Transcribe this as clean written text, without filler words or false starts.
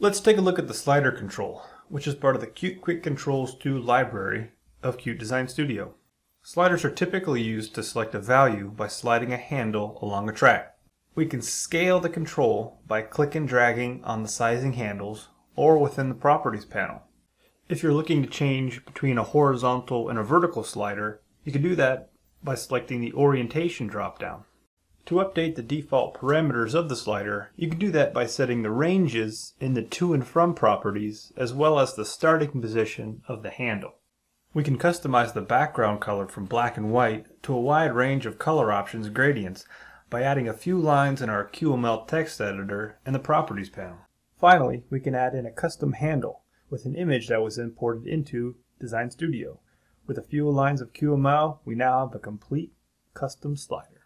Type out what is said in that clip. Let's take a look at the slider control, which is part of the Qt Quick Controls 2 library of Qt Design Studio. Sliders are typically used to select a value by sliding a handle along a track. We can scale the control by click and dragging on the sizing handles or within the Properties panel. If you're looking to change between a horizontal and a vertical slider, you can do that by selecting the Orientation dropdown. To update the default parameters of the slider, you can do that by setting the ranges in the To and From properties as well as the starting position of the handle. We can customize the background color from black and white to a wide range of color options gradients by adding a few lines in our QML text editor and the Properties panel. Finally, we can add in a custom handle with an image that was imported into Design Studio. With a few lines of QML, we now have a complete custom slider.